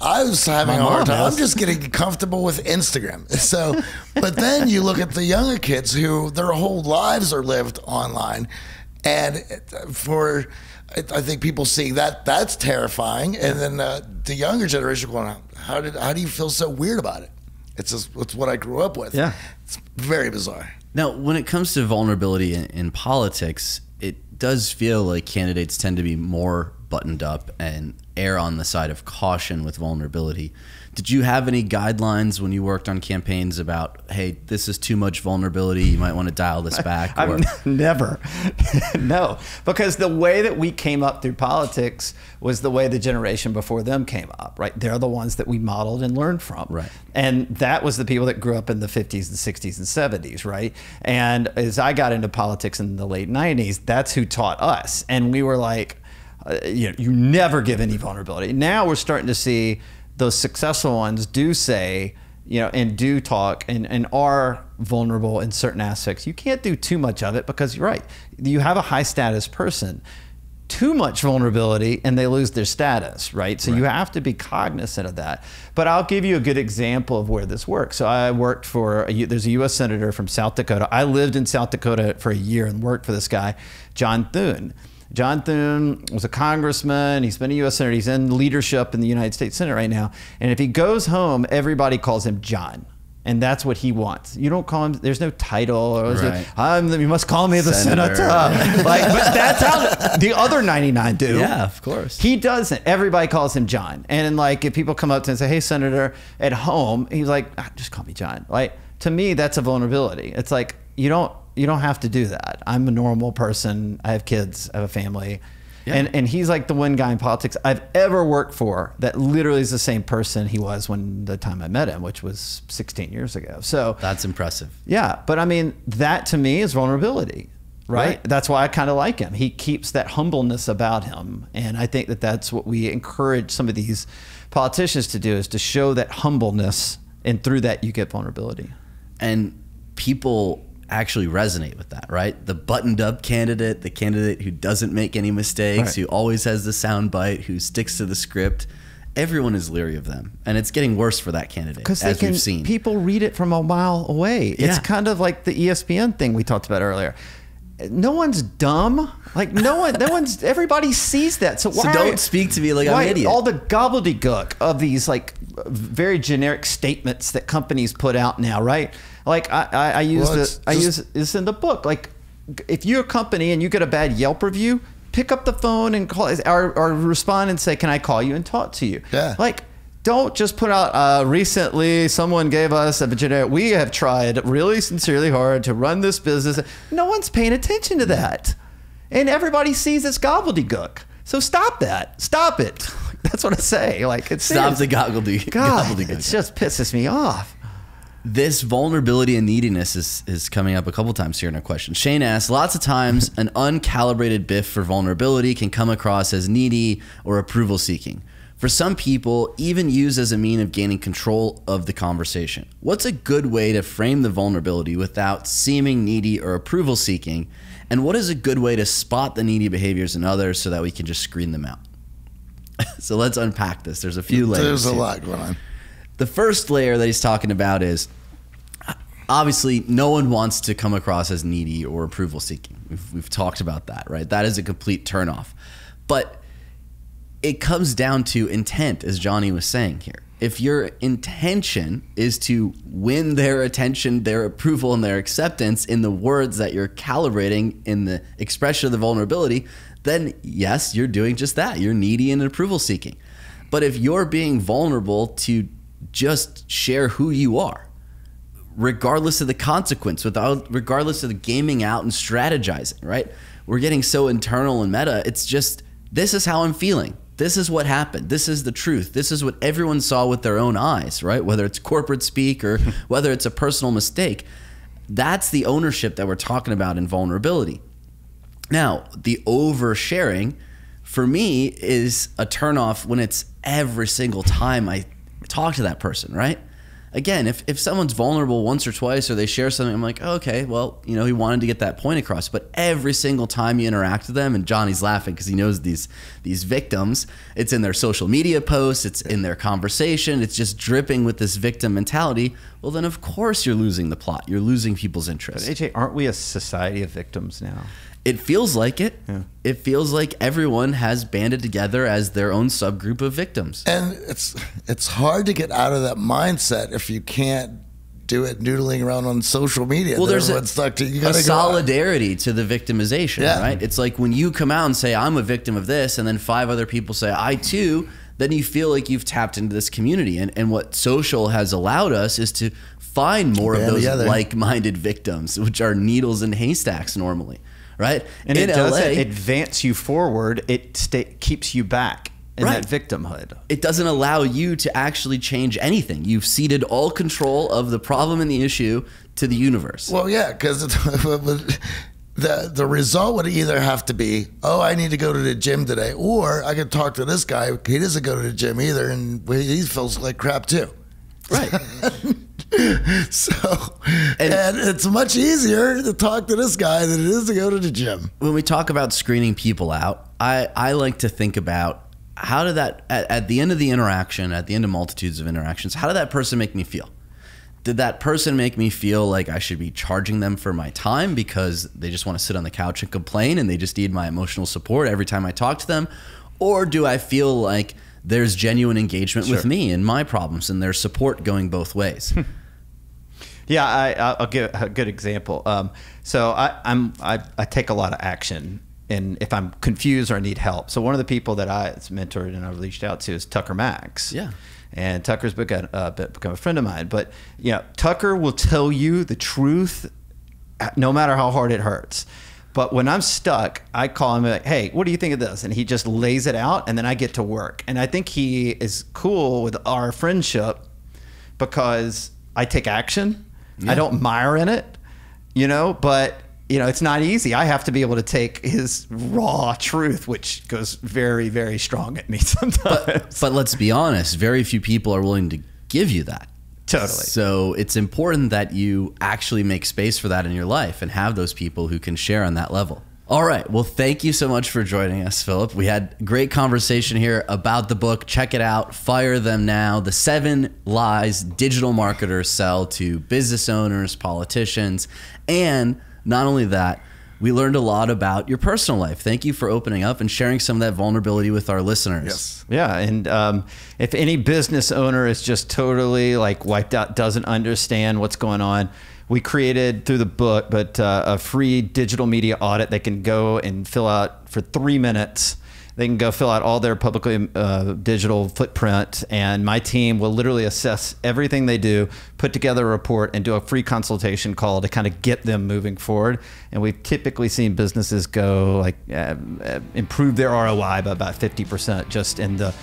I, I was having a hard time. I'm just getting comfortable with Instagram. So, but then you look at the younger kids who their whole lives are lived online. And for, I think people seeing that, that's terrifying. And then uh, the younger generation going, how did, how do you feel so weird about it? It's just, it's what I grew up with. Yeah. It's very bizarre. Now, when it comes to vulnerability in, in politics, it does feel like candidates tend to be more buttoned up and err on the side of caution with vulnerability. Did you have any guidelines when you worked on campaigns about, hey, this is too much vulnerability, you might want to dial this back? Or... I've never. No, because the way that we came up through politics was the way the generation before them came up, right? They're the ones that we modeled and learned from. Right. And that was the people that grew up in the fifties and sixties and seventies, right? And as I got into politics in the late nineties, that's who taught us. And we were like, uh, you know, you never give any vulnerability. Now we're starting to see those successful ones do say, you know, and do talk and, and are vulnerable in certain aspects. You can't do too much of it because you're right. You have a high status person, too much vulnerability and they lose their status, right? So right. You have to be cognizant of that. But I'll give you a good example of where this works. So I worked for, a, there's a U S Senator from South Dakota. I lived in South Dakota for a year and worked for this guy, John Thune. John Thune was a congressman. He's been a U S Senator. He's in leadership in the United States Senate right now. And if he goes home, everybody calls him John. And that's what he wants. You don't call him, there's no title. Or right. I'm, you must call me the Senator. Senator. Like, but that's how the other ninety-nine do. Yeah, of course. He doesn't. Everybody calls him John. And like, if people come up to him and say, hey, Senator, at home, he's like, ah, just call me John. Like, to me, that's a vulnerability. It's like, you don't, you don't have to do that. I'm a normal person. I have kids, I have a family. Yeah. And, and he's like the one guy in politics I've ever worked for that literally is the same person he was when the time I met him, which was sixteen years ago. So that's impressive. Yeah. But I mean, that to me is vulnerability, right? Right. That's why I kind of like him. He keeps that humbleness about him. And I think that that's what we encourage some of these politicians to do, is to show that humbleness. And through that, you get vulnerability. And people actually resonate with that, right? The buttoned up candidate, the candidate who doesn't make any mistakes, right. Who always has the soundbite, who sticks to the script. Everyone is leery of them. And it's getting worse for that candidate, as they can, we've seen. People read it from a mile away. Yeah. It's kind of like the E S P N thing we talked about earlier. No one's dumb. Like no one, no one's, everybody sees that. So, why, so don't speak to me like I'm an idiot. All the gobbledygook of these like very generic statements that companies put out now, right? Like I, I, I use well, the, I use this in the book. Like if you're a company and you get a bad Yelp review, pick up the phone and call or, or respond and say, can I call you and talk to you? Yeah. Like, don't just put out, uh, recently someone gave us a generic, we have tried really sincerely hard to run this business. No one's paying attention to that. And everybody sees this gobbledygook. So stop that. Stop it. That's what I say. Like it's Stop serious. the gobbledygook. God, it just pisses me off. This vulnerability and neediness is, is coming up a couple times here in our question. Shane asks, lots of times an uncalibrated biff for vulnerability can come across as needy or approval seeking. For some people, even used as a mean of gaining control of the conversation. What's a good way to frame the vulnerability without seeming needy or approval seeking? And what is a good way to spot the needy behaviors in others so that we can just screen them out? So let's unpack this. There's a few layers. There's a here. lot going on. The first layer that he's talking about is, obviously, no one wants to come across as needy or approval seeking. We've, we've talked about that, right? That is a complete turnoff. But it comes down to intent, as Johnny was saying here. If your intention is to win their attention, their approval, and their acceptance in the words that you're calibrating in the expression of the vulnerability, then yes, you're doing just that. You're needy and approval seeking. But if you're being vulnerable to just share who you are, regardless of the consequence, without, regardless of the gaming out and strategizing, right? We're getting so internal and meta, it's just, this is how I'm feeling. This is what happened. This is the truth. This is what everyone saw with their own eyes, right? Whether it's corporate speak or whether it's a personal mistake, that's the ownership that we're talking about in vulnerability. Now, the oversharing for me is a turnoff when it's every single time I talk to that person, right? again, if, if someone's vulnerable once or twice or they share something, I'm like, oh, okay, well, you know, he wanted to get that point across. But every single time you interact with them, and Johnny's laughing because he knows these these victims, it's in their social media posts, it's in their conversation, it's just dripping with this victim mentality. Well, then of course you're losing the plot. You're losing people's interest. But A J, aren't we a society of victims now? It feels like it. Yeah. It feels like everyone has banded together as their own subgroup of victims. And it's it's hard to get out of that mindset if you can't do it noodling around on social media. Well, there's a, stuck to, you gotta a solidarity to the victimization, yeah. right? It's like when you come out and say, I'm a victim of this, and then five other people say, I too, then you feel like you've tapped into this community. And, and what social has allowed us is to find more Band of those like-minded victims, which are needles in haystacks normally. Right, and in it doesn't L A, advance you forward. It stay, keeps you back in right. that victimhood. It doesn't allow you to actually change anything. You've ceded all control of the problem and the issue to the universe. Well, yeah, because the the result would either have to be, oh, I need to go to the gym today, or I could talk to this guy. He doesn't go to the gym either, and he feels like crap too. Right. So, and, and it's much easier to talk to this guy than it is to go to the gym. When we talk about screening people out, I, I like to think about how did that, at, at the end of the interaction, at the end of multitudes of interactions, how did that person make me feel? Did that person make me feel like I should be charging them for my time because they just want to sit on the couch and complain and they just need my emotional support every time I talk to them? Or do I feel like there's genuine engagement sure. with me and my problems and there's support going both ways? Yeah, I, I'll give a good example. Um, so I, I'm, I, I take a lot of action, and if I'm confused or I need help. So one of the people that I mentored and I reached out to is Tucker Max. Yeah, and Tucker's become, uh, become a friend of mine. But you know, Tucker will tell you the truth, no matter how hard it hurts. But when I'm stuck, I call him like, hey, what do you think of this? And he just lays it out, and then I get to work. And I think he is cool with our friendship because I take action. Yeah. I don't mire in it, you know, but you know, it's not easy. I have to be able to take his raw truth, which goes very, very strong at me sometimes. But, but let's be honest, very few people are willing to give you that. Totally. So it's important that you actually make space for that in your life and have those people who can share on that level. All right. Well, thank you so much for joining us, Philip. We had great conversation here about the book. Check it out. Fire Them Now. The seven lies digital marketers sell to business owners, politicians. And not only that, we learned a lot about your personal life. Thank you for opening up and sharing some of that vulnerability with our listeners. Yes. Yeah. And um, if any business owner is just totally like wiped out, doesn't understand what's going on, we created through the book, but uh, a free digital media audit they can go and fill out for three minutes. They can go fill out all their publicly uh, digital footprint, and my team will literally assess everything they do, put together a report, and do a free consultation call to kind of get them moving forward. And we've typically seen businesses go like uh, improve their R O I by about fifty percent just in the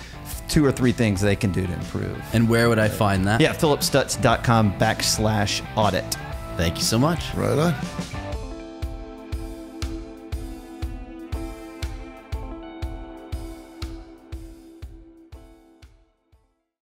two or three things they can do to improve. And where would I find that? Yeah, philip stutz dot com backslash audit. Thank you so much. Right on.